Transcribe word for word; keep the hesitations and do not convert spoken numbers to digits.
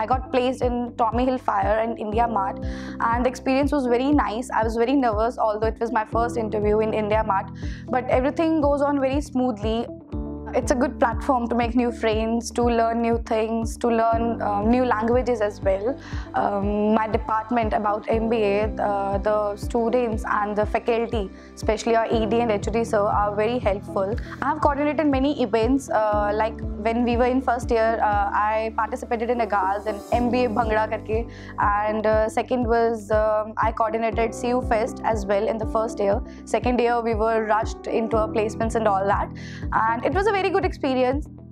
I got placed in Tommy Hilfiger and India Mart, and the experience was very nice. I was very nervous, although it was my first interview in India Mart, but everything goes on very smoothly. It's a good platform to make new friends, to learn new things, to learn uh, new languages as well. Um, my department about M B A, uh, the students and the faculty, especially our E D and H O D sir, are very helpful. I have coordinated many events, uh, like when we were in first year, uh, I participated in Aghaaz and M B A Bhangra Karke, and uh, second was um, I coordinated C U Fest as well in the first year. Second year we were rushed into our placements and all that, and it was a very good experience.